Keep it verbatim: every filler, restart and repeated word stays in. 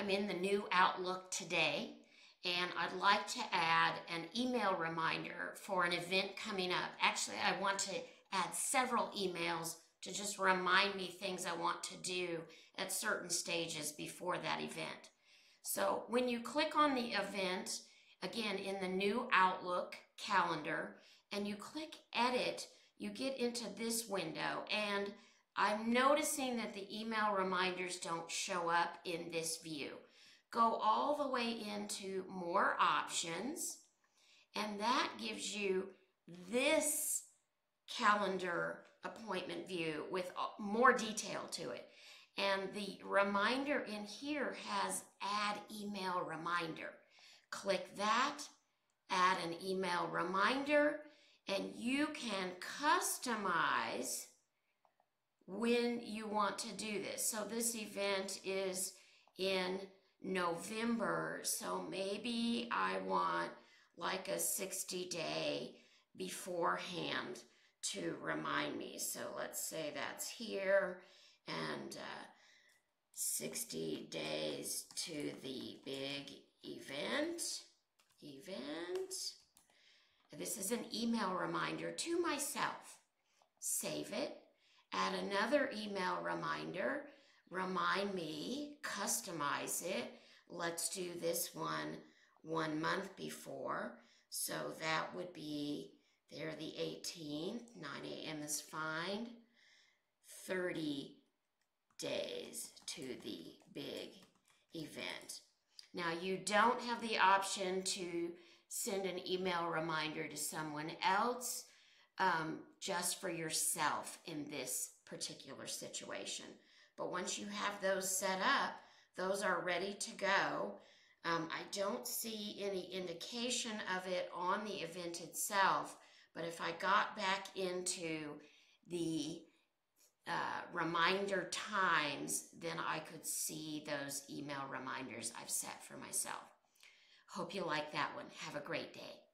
I'm in the new Outlook today, and I'd like to add an email reminder for an event coming up. Actually, I want to add several emails to just remind me things I want to do at certain stages before that event. So when you click on the event, again, in the new Outlook calendar, and you click Edit, you get into this window, and I'm noticing that the email reminders don't show up in this view. Go all the way into More Options, and that gives you this calendar appointment view with more detail to it. And the reminder in here has Add Email Reminder. Click that, add an email reminder, and you can customize when you want to do this. So this event is in November, so maybe I want like a sixty day beforehand to remind me. So let's say that's here, and uh, sixty days to the big event, event. This is an email reminder to myself. Save it, add another email reminder, remind me, customize it. Let's do this one one month before. So that would be there the eighteenth, nine A M is fine. thirty days to the big event. Now you don't have the option to send an email reminder to someone else, um, just for yourself in this particular situation. But once you have those set up, those are ready to go. Um, I don't see any indication of it on the event itself, but if I got back into the uh, reminder times, then I could see those email reminders I've set for myself. Hope you like that one. Have a great day.